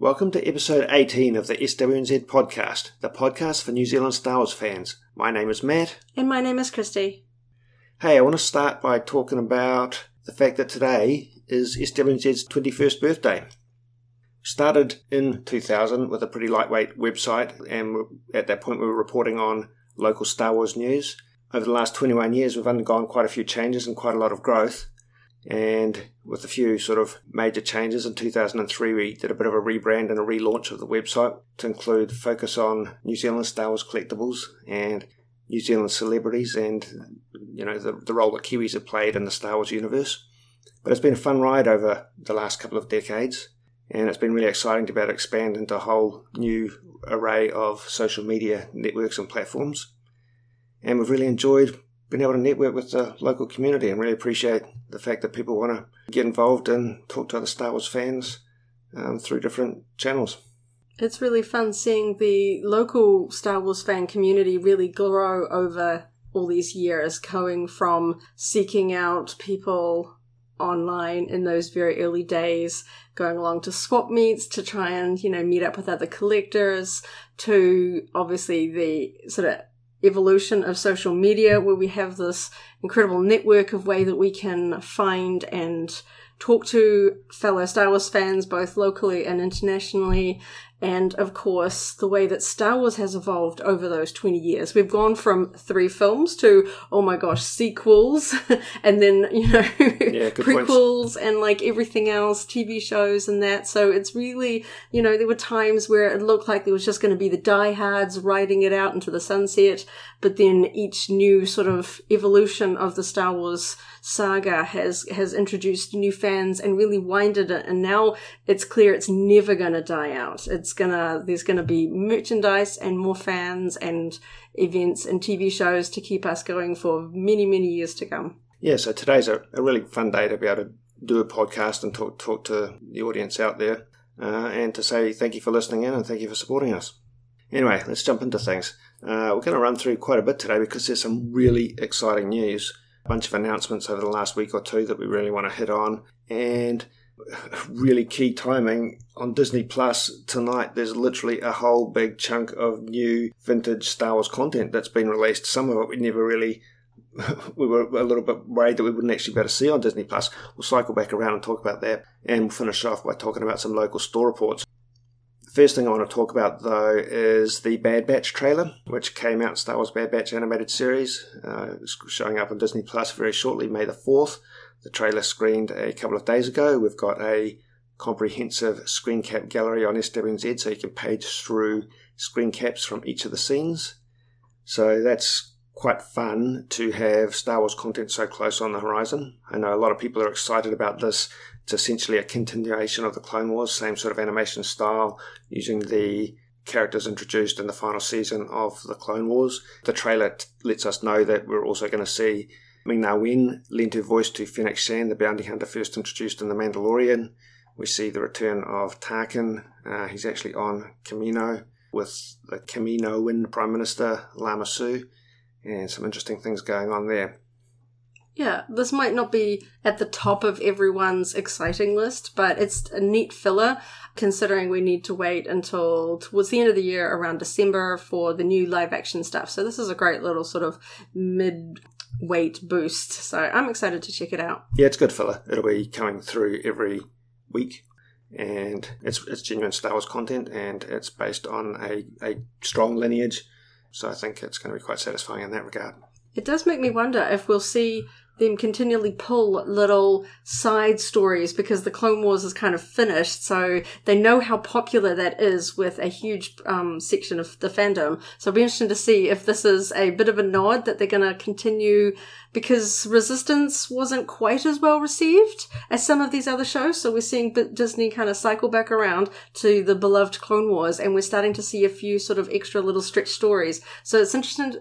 Welcome to episode 18 of the SWNZ podcast, the podcast for New Zealand Star Wars fans. My name is Matt. And my name is Christy. Hey, I want to start by talking about the fact that today is SWNZ's 21st birthday. Started in 2000 with a pretty lightweight website, and at that point we were reporting on local Star Wars news. Over the last 21 years we've undergone quite a few changes and quite a lot of growth. And with a few sort of major changes in 2003, we did a bit of a rebrand and a relaunch of the website to include focus on New Zealand Star Wars collectibles and New Zealand celebrities and, you know, the role that Kiwis have played in the Star Wars universe. But it's been a fun ride over the last couple of decades, and it's been really exciting to be able to expand into a whole new array of social media networks and platforms. And we've really enjoyed being able to network with the local community, and really appreciate the fact that people want to get involved and talk to other Star Wars fans through different channels. It's really fun seeing the local Star Wars fan community really grow over all these years, going from seeking out people online in those very early days, going along to swap meets to try and, you know, meet up with other collectors, to obviously the sort of evolution of social media, where we have this incredible network of way that we can find and talk to fellow Star Wars fans both locally and internationally, and of course the way that Star Wars has evolved over those 20 years. We've gone from 3 films to, oh my gosh, sequels and then, you know, yeah, prequels points. And like everything else, TV shows and that. So it's really, you know, there were times where it looked like there was just going to be the diehards riding it out into the sunset, but then each new sort of evolution of the Star Wars saga has introduced new fans and really winded it, and now it's clear it's never going to die out. There's going to be merchandise and more fans and events and TV shows to keep us going for many, many years to come. Yeah, so today's a really fun day to be able to do a podcast and talk to the audience out there, and to say thank you for listening in and thank you for supporting us. Anyway, let's jump into things. We're going to run through quite a bit today because there's some really exciting news. A bunch of announcements over the last week or two that we really want to hit on, and really key timing on Disney Plus tonight. There's literally a whole big chunk of new vintage Star Wars content that's been released. Some of it we were a little bit worried that we wouldn't actually be able to see on Disney Plus. We'll cycle back around and talk about that, and we'll finish off by talking about some local store reports. The first thing I want to talk about though is the Bad Batch trailer, which came out, Star Wars Bad Batch animated series, showing up on Disney Plus very shortly, May the 4th. The trailer screened a couple of days ago. We've got a comprehensive screen cap gallery on SWNZ, so you can page through screen caps from each of the scenes. So that's quite fun to have Star Wars content so close on the horizon. I know a lot of people are excited about this. It's essentially a continuation of the Clone Wars, same sort of animation style, using the characters introduced in the final season of the Clone Wars. The trailer lets us know that we're also going to see Ming-Na Wen lent her voice to Fennec Shand, the bounty hunter first introduced in The Mandalorian. We see the return of Tarkin. He's actually on Kamino with the Kaminoan Prime Minister, Lama Su, and some interesting things going on there. Yeah, this might not be at the top of everyone's exciting list, but it's a neat filler, considering we need to wait until towards the end of the year, around December, for the new live-action stuff. So this is a great little sort of mid-weight boost. So I'm excited to check it out. Yeah, it's good filler. It'll be coming through every week, and it's genuine Star Wars content, and it's based on a strong lineage. So I think it's going to be quite satisfying in that regard. It does make me wonder if we'll see them continually pull little side stories, because the Clone Wars is kind of finished, so they know how popular that is with a huge section of the fandom. So it'll be interesting to see if this is a bit of a nod that they're going to continue, because Resistance wasn't quite as well received as some of these other shows, so we're seeing Disney kind of cycle back around to the beloved Clone Wars, and we're starting to see a few sort of extra little stretch stories. So it's interesting.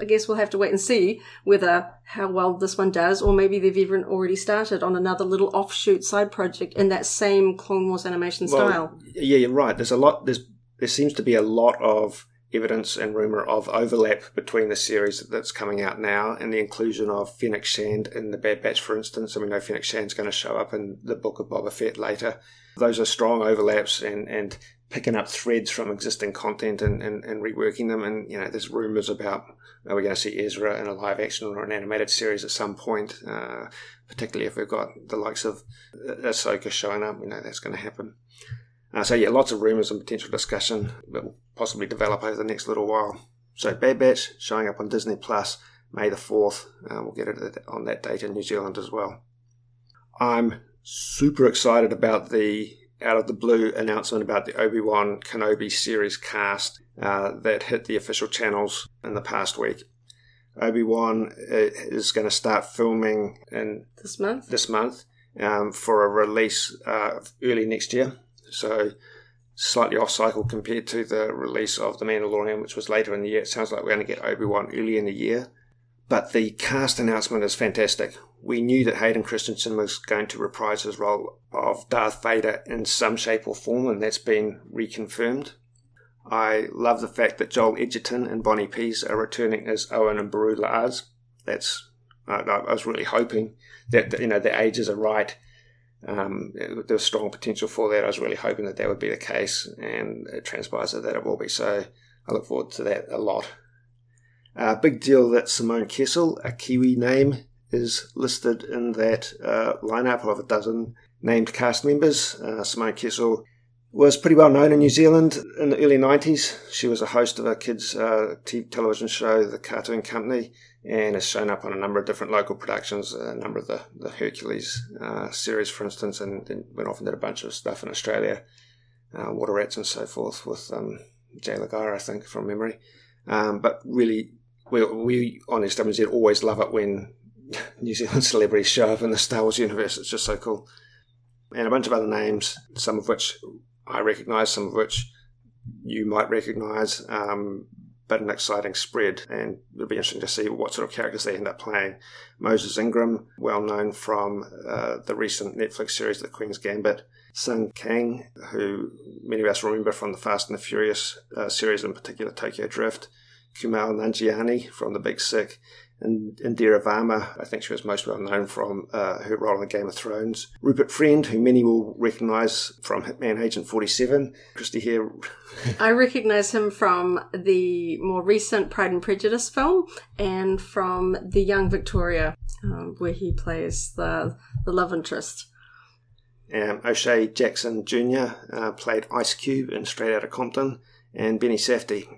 I guess we'll have to wait and see whether how well this one does, or maybe they've even already started on another little offshoot side project in that same Clone Wars animation style. Yeah, you're right. There seems to be a lot of evidence and rumour of overlap between the series that's coming out now and the inclusion of Fennec Shand in The Bad Batch, for instance. And we know Fennec Shand's going to show up in the Book of Boba Fett later. Those are strong overlaps and picking up threads from existing content and reworking them. And, you know, there's rumours about, are we going to see Ezra in a live action or an animated series at some point, particularly if we've got the likes of Ahsoka showing up. We know that's going to happen. So, yeah, lots of rumours and potential discussion that will possibly develop over the next little while. So, Bad Batch showing up on Disney Plus May the 4th. We'll get it on that date in New Zealand as well. I'm super excited about the out of the blue announcement about the Obi-Wan Kenobi series cast that hit the official channels in the past week. Obi-Wan is going to start filming in this month for a release early next year. So slightly off cycle compared to the release of The Mandalorian, which was later in the year. It sounds like we're going to get Obi-Wan early in the year. But the cast announcement is fantastic. We knew that Hayden Christensen was going to reprise his role of Darth Vader in some shape or form, and that's been reconfirmed. I love the fact that Joel Edgerton and Bonnie Piesse are returning as Owen and Lars. That's I was really hoping that, you know, the ages are right. There's strong potential for that. I was really hoping that that would be the case, and it transpires that it will be. So I look forward to that a lot. Big deal that Simone Kessel, a Kiwi name, is listed in that lineup of a dozen named cast members. Simone Kessel was pretty well known in New Zealand in the early 90s. She was a host of a kids' television show, The Cartoon Company, and has shown up on a number of different local productions, a number of the Hercules series, for instance, and then went off and did a bunch of stuff in Australia, Water Rats and so forth, with Jay Lagair, I think, from memory. But really, we on SWNZ always love it when New Zealand celebrities show up in the Star Wars universe. It's just so cool. And a bunch of other names, some of which I recognise, some of which you might recognise, but an exciting spread. And it'll be interesting to see what sort of characters they end up playing. Moses Ingram, well known from the recent Netflix series, The Queen's Gambit. Sung Kang, who many of us remember from the Fast and the Furious series, in particular Tokyo Drift. Kumail Nanjiani from The Big Sick. And Indira Varma, I think she was most well known from her role in Game of Thrones. Rupert Friend, who many will recognise from Hitman Agent 47. Christy Hare. I recognise him from the more recent Pride and Prejudice film and from The Young Victoria, where he plays the love interest. O'Shea Jackson Jr. Played Ice Cube in Straight Outta Compton. And Benny Safdie,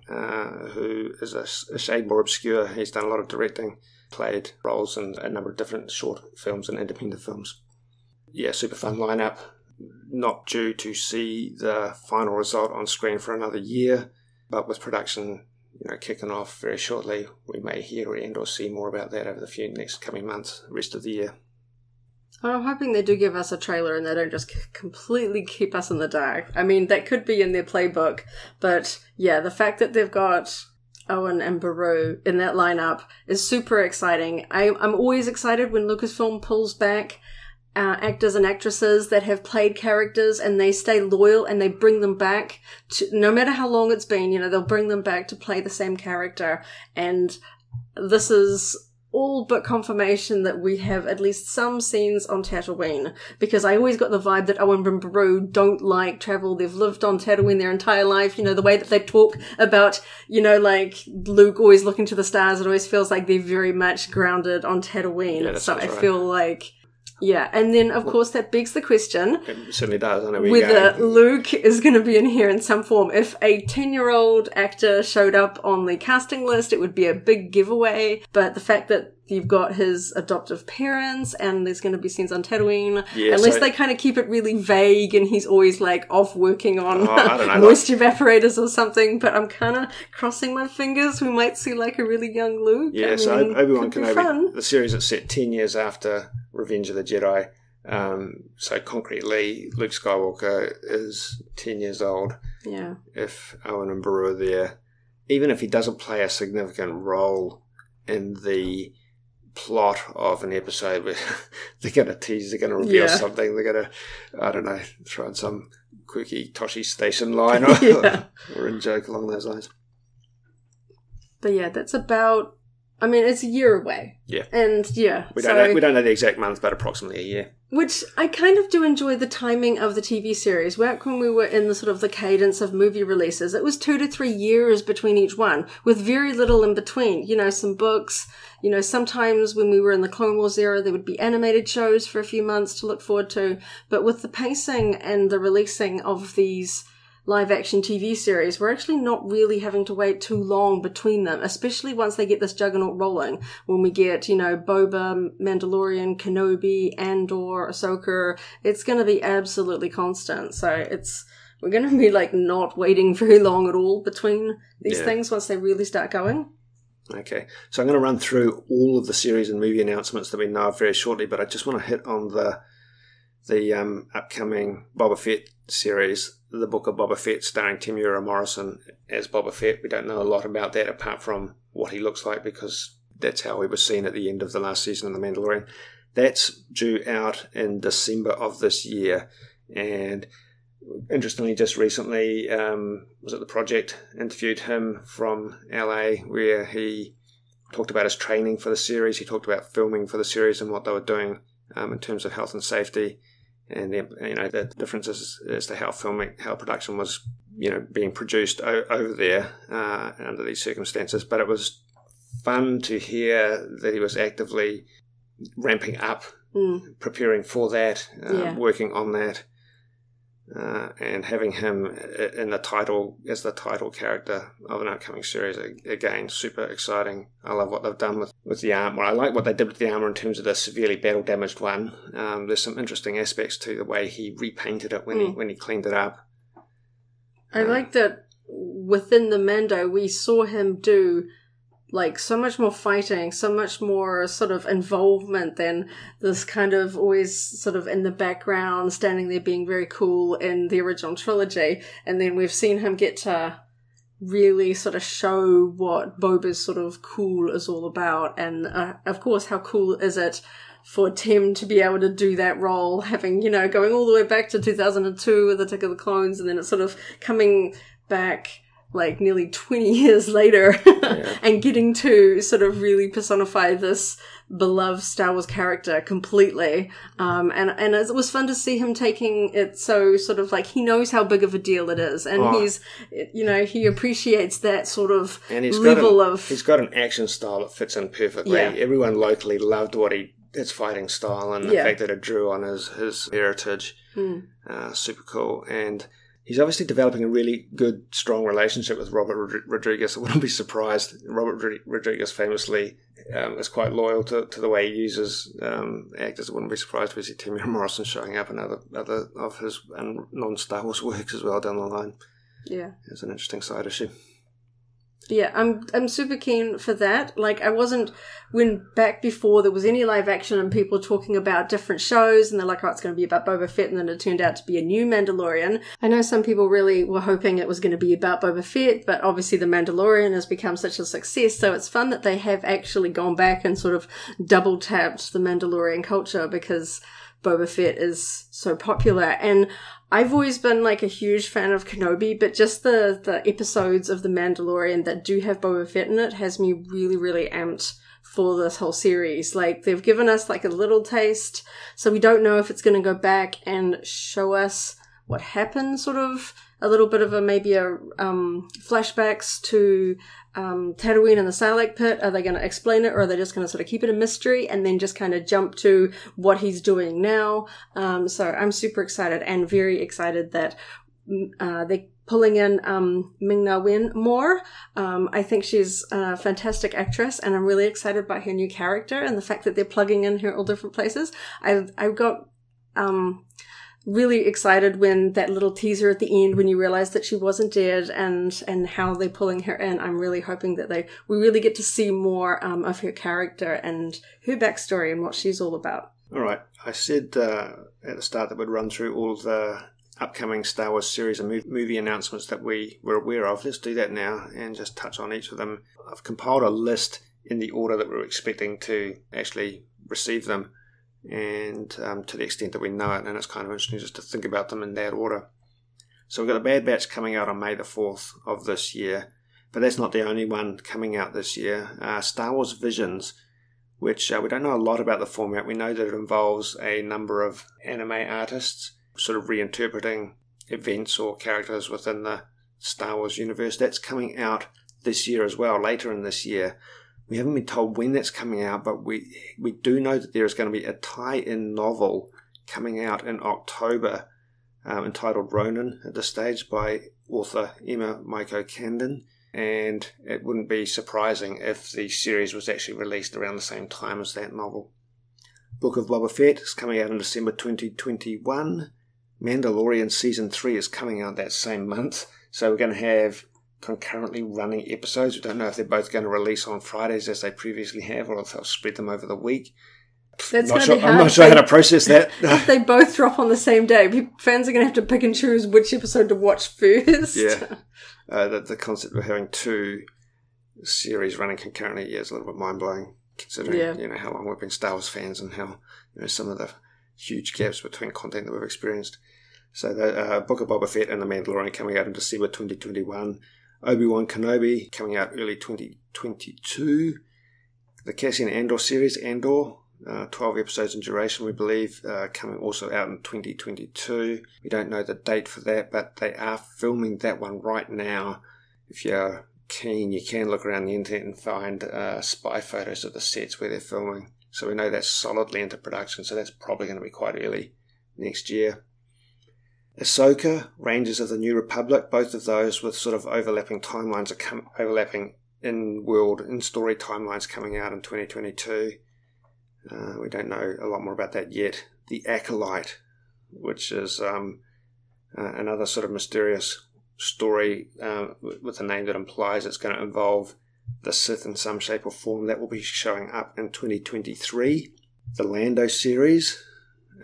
who is a shade more obscure. He's done a lot of directing, played roles in a number of different short films and independent films. Yeah, super fun lineup. Not due to see the final result on screen for another year, but with production, you know, kicking off very shortly, we may hear or see more about that over the few next coming months, rest of the year. I'm hoping they do give us a trailer and they don't just completely keep us in the dark. I mean, that could be in their playbook, but yeah, the fact that they've got Owen and Baru in that lineup is super exciting. I'm always excited when Lucasfilm pulls back actors and actresses that have played characters and they stay loyal and they bring them back to, no matter how long it's been, you know, they'll bring them back to play the same character. And this is all but confirmation that we have at least some scenes on Tatooine, because I always got the vibe that Owen and Baru don't like travel. They've lived on Tatooine their entire life. You know, the way that they talk about, you know, like Luke always looking to the stars, it always feels like they're very much grounded on Tatooine. Yeah, so I feel like, yeah. And then, of course, that begs the question. It certainly does. I know whether Luke is going to be in here in some form. If a 10-year-old actor showed up on the casting list, it would be a big giveaway. But the fact that you've got his adoptive parents and there's going to be scenes on Tatooine, yeah, unless so they kind of keep it really vague and he's always like off working on moist evaporators or something. But I'm kind of crossing my fingers. We might see like a really young Luke. Yeah, so Obi-Wan Kenobi, the series that's set 10 years after Revenge of the Jedi. So concretely, Luke Skywalker is 10 years old. Yeah. If Owen and Baru are there, even if he doesn't play a significant role in the plot of an episode where they're going to tease, they're going to reveal something, they're going to, I don't know, throw in some quirky Toshi Station line or, or a joke along those lines. But yeah, that's about I mean, it's a year away. Yeah. And yeah. We don't know the exact month, but approximately a year. Which I kind of do enjoy the timing of the TV series. Back when we were in the sort of the cadence of movie releases, it was 2 to 3 years between each one, with very little in between. You know, some books, you know, sometimes when we were in the Clone Wars era, there would be animated shows for a few months to look forward to. But with the pacing and the releasing of these live-action TV series, we're actually not really having to wait too long between them, especially once they get this juggernaut rolling, when we get, you know, Boba, Mandalorian, Kenobi, Andor, Ahsoka. It's going to be absolutely constant. So we're going to be, like, not waiting very long at all between these things once they really start going. Okay. So I'm going to run through all of the series and movie announcements that we know of very shortly, but I just want to hit on the upcoming Boba Fett series, The Book of Boba Fett, starring Temura Morrison as Boba Fett. We don't know a lot about that apart from what he looks like, because that's how he was seen at the end of the last season of The Mandalorian. That's due out in December of this year. And interestingly, just recently, was it The Project interviewed him from LA, where he talked about his training for the series. He talked about filming for the series and what they were doing in terms of health and safety. And you know, the differences as to how production was, you know, being produced over there under these circumstances. But it was fun to hear that he was actively ramping up, preparing for that, working on that, and having him in the title as the title character of an upcoming series. Again, super exciting. I love what they've done with the armor. I like what they did with the armor in terms of the severely battle damaged one. There's some interesting aspects to the way he repainted it when he cleaned it up. I like that within the Mando we saw him do, like, so much more fighting, so much more sort of involvement than this kind of always sort of in the background, standing there being very cool in the original trilogy. And then we've seen him get to really sort of show what Boba's sort of cool is all about. And, of course, how cool is it for Tim to be able to do that role, having, you know, going all the way back to 2002 with Attack of the Clones, and then it's sort of coming back like nearly 20 years later and getting to sort of really personify this beloved Star Wars character completely. And it was fun to see him taking it so sort of like he knows how big of a deal it is, and he's, you know, he appreciates that sort of level of... He's got an action style that fits in perfectly. Yeah. Everyone locally loved what his fighting style and the fact that it drew on his heritage. Super cool. And he's obviously developing a really good, strong relationship with Robert Rodriguez. I wouldn't be surprised. Robert Rodriguez famously is quite loyal to the way he uses actors. I wouldn't be surprised if we see Temura Morrison showing up in other of his non-Star Wars works as well down the line. Yeah. It's an interesting side issue. Yeah, I'm super keen for that. Like, I wasn't, when back before there was any live action and people talking about different shows and they're like, oh, it's going to be about Boba Fett, and then it turned out to be a new Mandalorian. I know some people really were hoping it was going to be about Boba Fett, but obviously The Mandalorian has become such a success, so it's fun that they have actually gone back and sort of double-tapped the Mandalorian culture, because Boba Fett is so popular. And I've always been, like, a huge fan of Kenobi, but just the episodes of The Mandalorian that do have Boba Fett in it has me really, really amped for this whole series. Like, they've given us, like, a little taste, so we don't know if it's going to go back and show us what happened, sort of a little bit of a flashbacks to Tatooine and the Sarlacc pit. Are they going to explain it, or are they just going to sort of keep it a mystery and then just kind of jump to what he's doing now? So I'm super excited, and very excited that they're pulling in Ming-Na Wen more. I think she's a fantastic actress, and I'm really excited by her new character and the fact that they're plugging in her all different places. I've got really excited when that little teaser at the end, when you realize that she wasn't dead, and how they're pulling her in. I'm really hoping that we really get to see more of her character and her backstory and what she's all about. All right. I said at the start that we'd run through all the upcoming Star Wars series and movie announcements that we were aware of. Let's do that now and just touch on each of them. I've compiled a list in the order that we're expecting to actually receive them, and to the extent that we know it, and it's kind of interesting just to think about them in that order. So we've got The Bad Batch coming out on May the 4th of this year, But that's not the only one coming out this year. Star Wars Visions, which we don't know a lot about the format. We know that it involves a number of anime artists sort of reinterpreting events or characters within the Star Wars universe. That's coming out this year as well, later in this year. We haven't been told when that's coming out, but we do know that there is going to be a tie-in novel coming out in October entitled Ronin at this stage by author Emma Michael Candon. And it wouldn't be surprising if the series was actually released around the same time as that novel. Book of Boba Fett is coming out in December 2021. Mandalorian Season 3 is coming out that same month. So we're going to have concurrently running episodes. We don't know if they're both going to release on Fridays as they previously have, or if they'll spread them over the week. I'm not sure how to process that. If they both drop on the same day, fans are going to have to pick and choose which episode to watch first. Yeah, the concept of having two series running concurrently is a little bit mind-blowing, considering you know how long we've been Star Wars fans and how some of the huge gaps between content that we've experienced. So the Book of Boba Fett and The Mandalorian coming out in December 2021. Obi-Wan Kenobi coming out early 2022. The Cassian Andor series, Andor, 12 episodes in duration, we believe, coming also out in 2022. We don't know the date for that, but they are filming that one right now. If you're keen, you can look around the internet and find spy photos of the sets where they're filming. So we know that's solidly into production, so that's probably going to be quite early next year. Ahsoka, Rangers of the New Republic, both of those with sort of overlapping timelines, are overlapping in-world, in-story timelines coming out in 2022. We don't know a lot more about that yet. The Acolyte, which is another sort of mysterious story with a name that implies it's going to involve the Sith in some shape or form. That will be showing up in 2023. The Lando series,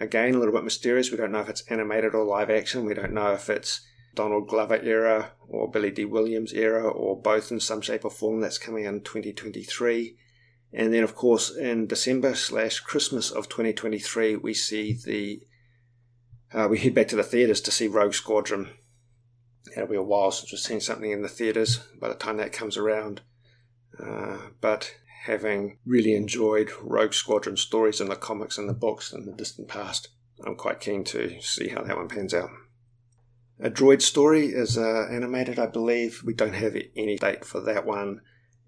again, a little bit mysterious. We don't know if it's animated or live action. We don't know if it's Donald Glover era or Billy D. Williams era or both in some shape or form. That's coming out in 2023. And then, of course, in December/Christmas of 2023, we see we head back to the theaters to see Rogue Squadron. It'll be a while since we've seen something in the theaters by the time that comes around. But having really enjoyed Rogue Squadron stories in the comics and the books in the distant past, I'm quite keen to see how that one pans out. A Droid Story is animated, I believe. We don't have any date for that one.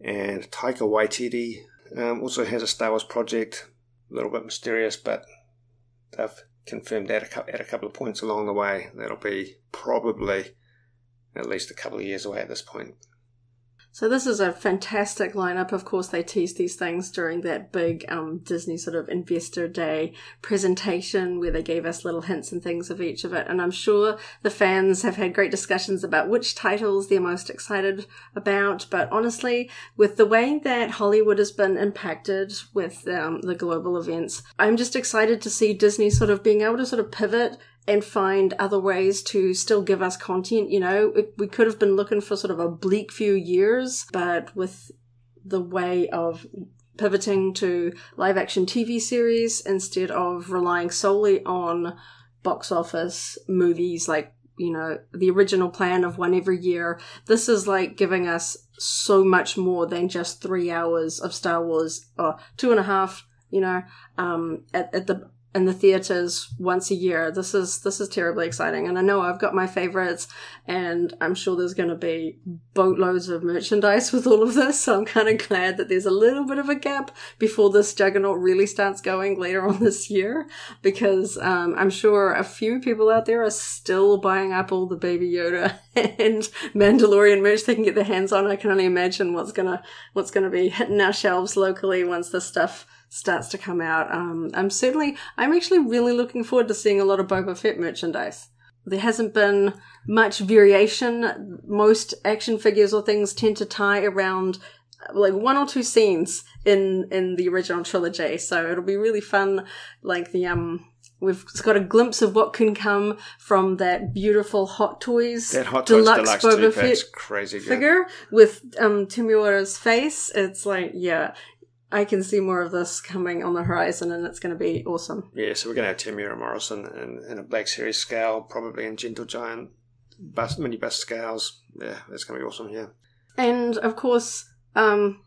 And Taika Waititi also has a Star Wars project, a little bit mysterious, but they've confirmed that at a couple of points along the way. That'll be probably at least a couple of years away at this point. So this is a fantastic lineup. Of course, they teased these things during that big Disney sort of Investor Day presentation where they gave us little hints and things of each of it. And I'm sure the fans have had great discussions about which titles they're most excited about. But honestly, with the way that Hollywood has been impacted with the global events, I'm just excited to see Disney sort of being able to sort of pivot and find other ways to still give us content. You know, we could have been looking for sort of a bleak few years, but with the way of pivoting to live action TV series instead of relying solely on box office movies, like, you know, the original plan of one every year, this is like giving us so much more than just 3 hours of Star Wars, or 2.5, you know, in the theaters once a year. This is terribly exciting. And I know I've got my favorites, and I'm sure there's going to be boatloads of merchandise with all of this. So I'm kind of glad that there's a little bit of a gap before this juggernaut really starts going later on this year, because I'm sure a few people out there are still buying up all the Baby Yoda and Mandalorian merch they can get their hands on. I can only imagine what's gonna be hitting our shelves locally once this stuff starts to come out. I'm actually really looking forward to seeing a lot of Boba Fett merchandise. There hasn't been much variation. Most action figures or things tend to tie around like one or two scenes in the original trilogy. So it'll be really fun. Like the we've got a glimpse of what can come from that beautiful Hot Toys Deluxe Boba Fett crazy figure with Temura's face. It's like, yeah, I can see more of this coming on the horizon, and it's going to be awesome. Yeah, so we're going to have Temura Morrison in a Black Series scale, probably in Gentle Giant minibus scales. Yeah, that's going to be awesome, yeah. And, of course,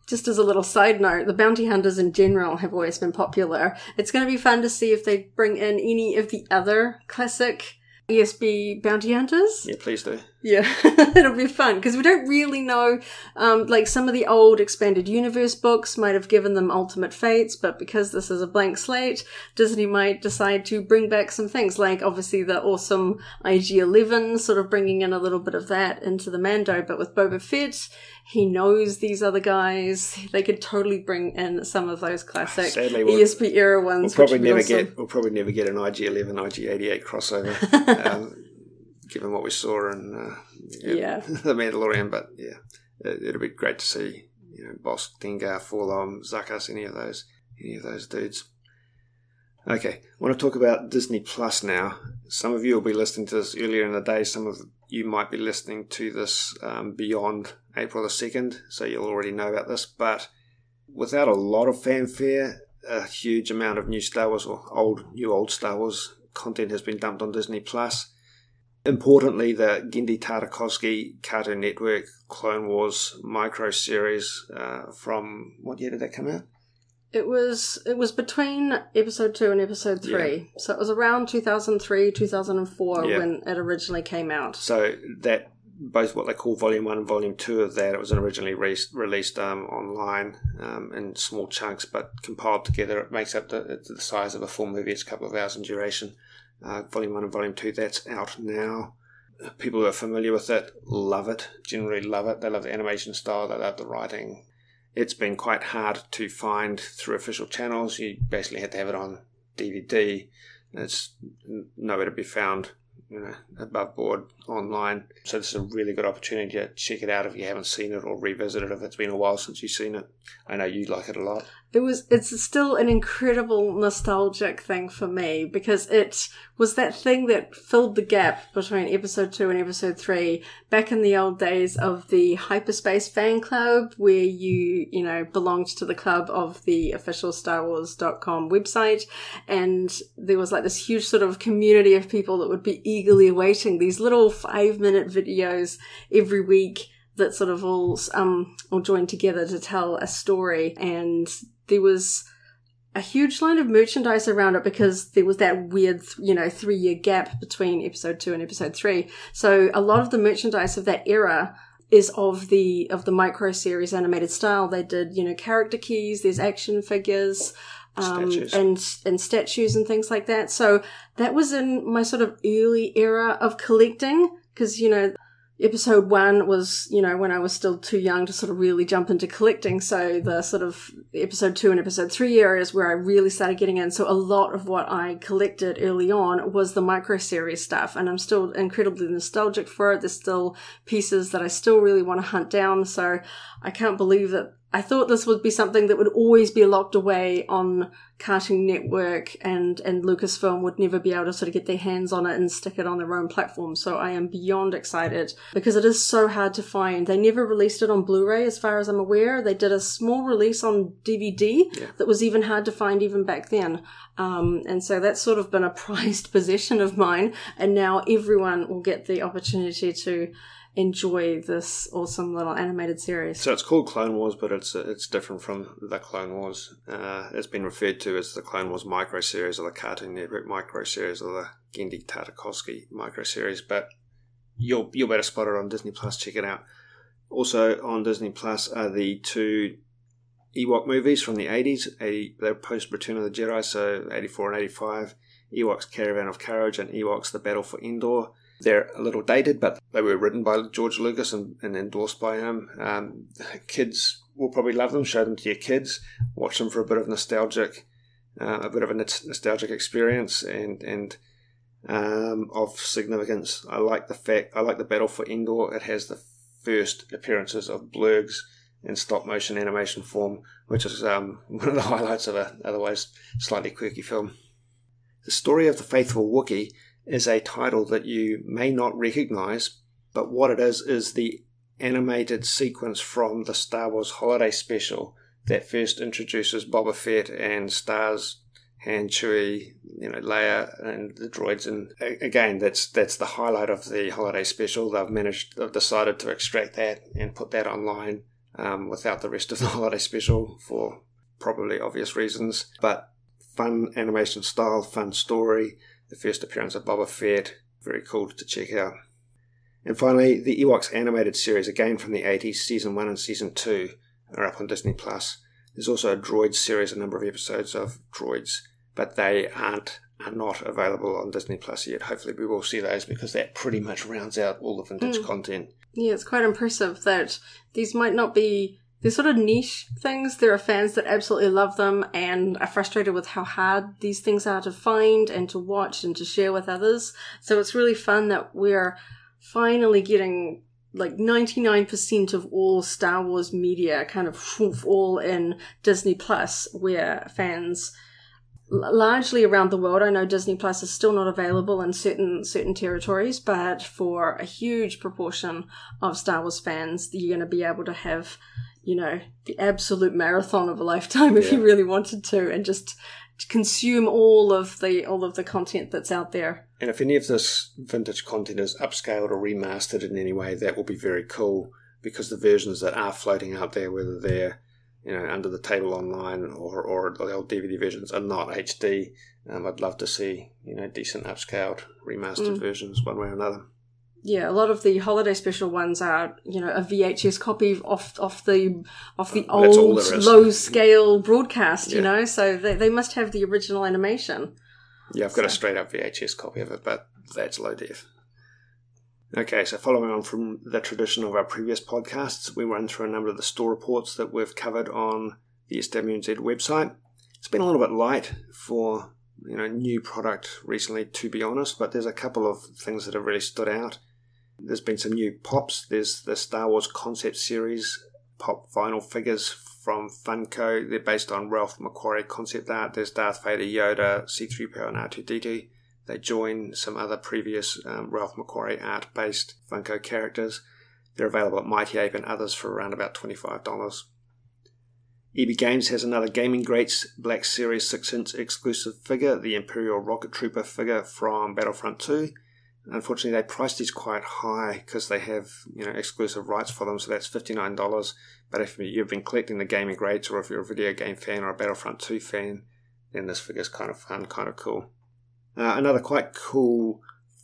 just as a little side note, the bounty hunters in general have always been popular. It's going to be fun to see if they bring in any of the other classic ESB bounty hunters. Yeah, please do. Yeah, it'll be fun, because we don't really know, like some of the old expanded universe books might have given them ultimate fates, but because this is a blank slate, Disney might decide to bring back some things, like obviously the awesome IG-11, sort of bringing in a little bit of that into the Mando, but with Boba Fett, he knows these other guys. They could totally bring in some of those classic ESP era ones. We'll probably never get an IG-11, IG-88 crossover. Given what we saw in The Mandalorian, but yeah, it'll be great to see, Boss, Dengar, Forlorn, Zuckus, any of those dudes. Okay, I want to talk about Disney Plus now. Some of you will be listening to this earlier in the day. Some of you might be listening to this beyond April the 2nd, so you'll already know about this. But without a lot of fanfare, a huge amount of new Star Wars or old Star Wars content has been dumped on Disney Plus. Importantly, the Genndy Tartakovsky Cartoon Network Clone Wars micro series from what year did that come out? It was between episode 2 and episode 3, so it was around 2003, 2004 when it originally came out. So that both what they call volume 1 and volume 2 of that, it was originally released online in small chunks, but compiled together, it makes up the size of a full movie. It's a couple of hours in duration. Volume 1 and Volume 2, that's out now. People who are familiar with it love it, generally love it. They love the animation style, they love the writing. It's been quite hard to find through official channels. You basically had to have it on DVD. It's nowhere to be found, above board, online. So this is a really good opportunity to check it out if you haven't seen it, or revisit it if it's been a while since you've seen it. I know you like it a lot. It's still an incredible nostalgic thing for me, because it was that thing that filled the gap between episode 2 and episode 3 back in the old days of the Hyperspace fan club, where you belonged to the club of the official StarWars.com website, and there was like this huge sort of community of people that would be eagerly awaiting these little 5-minute videos every week that sort of all joined together to tell a story. And there was a huge line of merchandise around it, because there was that weird, 3-year gap between episode 2 and episode 3. So a lot of the merchandise of that era is of the micro series animated style. They did, character keys, there's action figures, and statues and things like that. So that was in my sort of early era of collecting, because, Episode 1 was, when I was still too young to sort of really jump into collecting. So the sort of episode 2 and episode 3 areas where I really started getting in. So a lot of what I collected early on was the micro series stuff. And I'm still incredibly nostalgic for it. There's still pieces that I still really want to hunt down. So I can't believe that I thought this would be something that would always be locked away on Cartoon Network, and Lucasfilm would never be able to sort of get their hands on it and stick it on their own platform. So I am beyond excited, because it is so hard to find. They never released it on Blu-ray as far as I'm aware. They did a small release on DVD that was even hard to find even back then. And so that's sort of been a prized possession of mine, and now everyone will get the opportunity to enjoy this awesome little animated series. So it's called Clone Wars, but it's different from the Clone Wars. It's been referred to as the Clone Wars micro series, or the Cartoon Network micro series, or the Genndy Tartakovsky micro series. But you'll better spot it on Disney Plus. Check it out. Also on Disney Plus are the two Ewok movies from the 80s. They're post Return of the Jedi, so 84 and 85. Ewoks Caravan of Courage and Ewoks The Battle for Endor. They're a little dated, but they were written by George Lucas and endorsed by him. Kids will probably love them. Show them to your kids. Watch them for a bit of a nostalgic experience and of significance. I like the Battle for Endor. It has the first appearances of blurgs in stop motion animation form, which is one of the highlights of an otherwise slightly quirky film. The Story of the Faithful Wookiee is a title that you may not recognize, but what it is the animated sequence from the Star Wars Holiday Special that first introduces Boba Fett and stars and Chewie, you know, Leia and the droids. And again, that's the highlight of the holiday special. They've decided to extract that and put that online without the rest of the holiday special for probably obvious reasons. But fun animation style, fun story, the first appearance of Boba Fett, very cool to check out. And finally, the Ewoks animated series, again from the 80s, Season 1 and Season 2 are up on Disney+. There's also a Droids series, a number of episodes of Droids, but they are not available on Disney Plus yet. Hopefully we will see those, because that pretty much rounds out all the vintage content. Yeah, it's quite impressive that these might not be... They're sort of niche things. There are fans that absolutely love them and are frustrated with how hard these things are to find and to watch and to share with others. So it's really fun that we're finally getting like 99% of all Star Wars media kind of all in Disney Plus, where fans largely around the world. I know Disney Plus is still not available in certain territories, but for a huge proportion of Star Wars fans, you're going to be able to have, you know, the absolute marathon of a lifetime if you really wanted to, and just consume all of the content that's out there. And if any of this vintage content is upscaled or remastered in any way, that will be very cool, because the versions that are floating out there, whether they're, you know, under the table online or the old DVD versions, are not HD. I'd love to see, you know, decent upscaled remastered versions one way or another. Yeah, a lot of the holiday special ones are, you know, a VHS copy off the old low scale broadcast, you know, so they must have the original animation. Yeah, I've got a straight up VHS copy of it, but that's low def. Okay, so following on from the tradition of our previous podcasts, we run through a number of the store reports that we've covered on the SWNZ website. It's been a little bit light for, you know, new product recently, to be honest, but there's a couple of things that have really stood out. There's been some new pops. There's the Star Wars Concept Series pop vinyl figures from Funko. They're based on Ralph Macquarie concept art. There's Darth Vader, Yoda, C-3PO and R2-D2. They join some other previous Ralph Macquarie art-based Funko characters. They're available at Mighty Ape and others for around about $25. EB Games has another Gaming Greats Black Series 6-inch exclusive figure, the Imperial Rocket Trooper figure from Battlefront 2. Unfortunately, they priced these quite high because they have, you know, exclusive rights for them, so that's $59. But if you've been collecting the Gaming Greats, or if you're a video game fan or a Battlefront 2 fan, then this figure's kind of fun, kind of cool. Another quite cool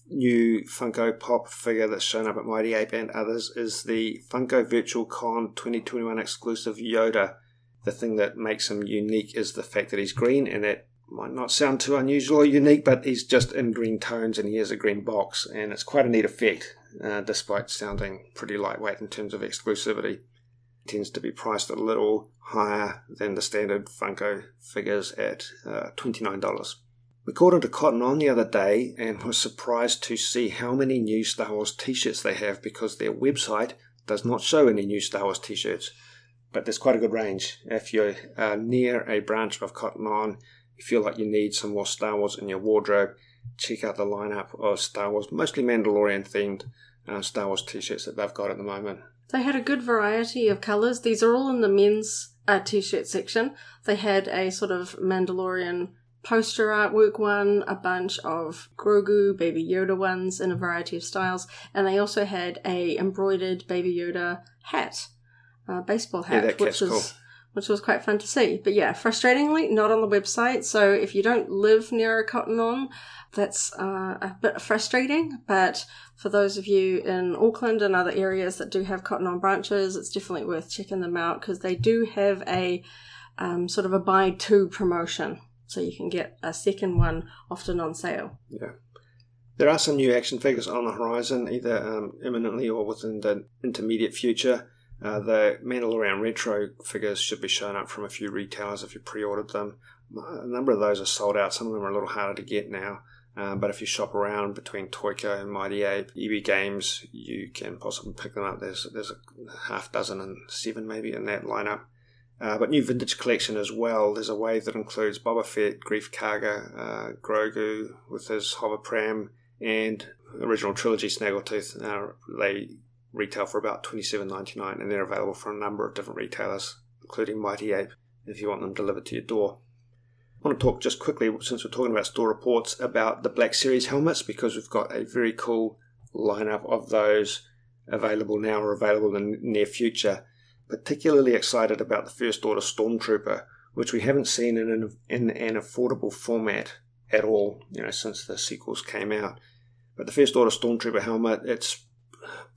new Funko Pop figure that's shown up at Mighty Ape and others is the Funko Virtual Con 2021 exclusive Yoda. The thing that makes him unique is the fact that he's green, and that might not sound too unusual or unique, but he's just in green tones and he has a green box, and it's quite a neat effect, despite sounding pretty lightweight in terms of exclusivity. It tends to be priced a little higher than the standard Funko figures at $29. We called into Cotton On the other day and were surprised to see how many new Star Wars t-shirts they have, because their website does not show any new Star Wars t-shirts. But there's quite a good range. If you're near a branch of Cotton On, you feel like you need some more Star Wars in your wardrobe, check out the lineup of Star Wars, mostly Mandalorian-themed Star Wars t-shirts that they've got at the moment. They had a good variety of colours. These are all in the men's t-shirt section. They had a sort of Mandalorian poster artwork one, a bunch of Grogu, Baby Yoda ones in a variety of styles, and they also had a embroidered Baby Yoda hat. Baseball hat, which was quite fun to see. But yeah, frustratingly, not on the website. So if you don't live near a Cotton On, that's a bit frustrating. But for those of you in Auckland and other areas that do have Cotton On branches, it's definitely worth checking them out, because they do have a sort of a buy two promotion. So you can get a second one often on sale. Yeah. There are some new action figures on the horizon, either imminently or within the intermediate future. The Mandalorian Retro figures should be showing up from a few retailers if you pre-ordered them. A number of those are sold out. Some of them are a little harder to get now. But if you shop around between Toyko and Mighty Ape, EB Games, you can possibly pick them up. There's a half dozen and seven maybe in that lineup. But new vintage collection as well. There's a wave that includes Boba Fett, Greef Karga, Grogu with his hover pram, and original trilogy Snaggletooth. They retail for about $27.99, and they're available from a number of different retailers, including Mighty Ape, if you want them delivered to your door. I want to talk just quickly, since we're talking about store reports, about the Black Series helmets, because we've got a very cool lineup of those available now or available in the near future. Particularly excited about the First Order Stormtrooper, which we haven't seen in an affordable format at all, you know, since the sequels came out. But the First Order Stormtrooper helmet, it's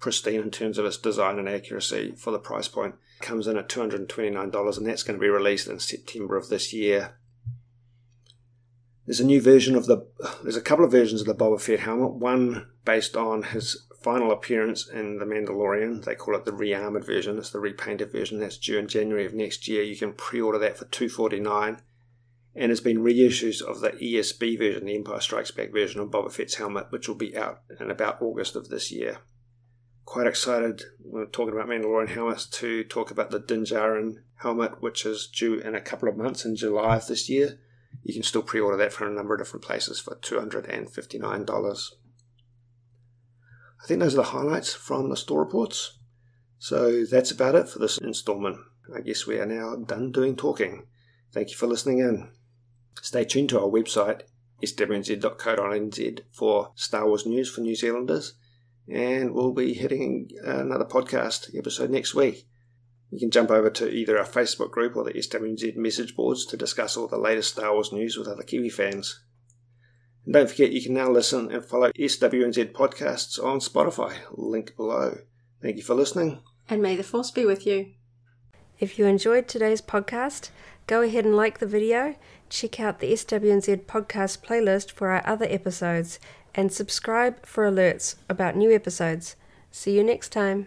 pristine in terms of its design and accuracy for the price point. It comes in at $229, and that's going to be released in September of this year. There's a new version of there's a couple of versions of the Boba Fett helmet, one based on his final appearance in The Mandalorian. They call it the re-armored version. It's the repainted version. That's due in January of next year. You can pre-order that for $249. And there's been reissues of the ESB version, the Empire Strikes Back version of Boba Fett's helmet, which will be out in about August of this year. Quite excited, when we're talking about Mandalorian helmets, to talk about the Din Djarin helmet, which is due in a couple of months in July of this year. You can still pre-order that from a number of different places for $259. I think those are the highlights from the store reports. So that's about it for this installment. I guess we are now done doing talking. Thank you for listening in. Stay tuned to our website, SWNZ.co.nz, for Star Wars news for New Zealanders. And we'll be hitting another podcast episode next week. You can jump over to either our Facebook group or the SWNZ message boards to discuss all the latest Star Wars news with other Kiwi fans. And don't forget, you can now listen and follow SWNZ podcasts on Spotify, link below. Thank you for listening. And may the Force be with you. If you enjoyed today's podcast, go ahead and like the video, check out the SWNZ podcast playlist for our other episodes, and subscribe for alerts about new episodes. See you next time.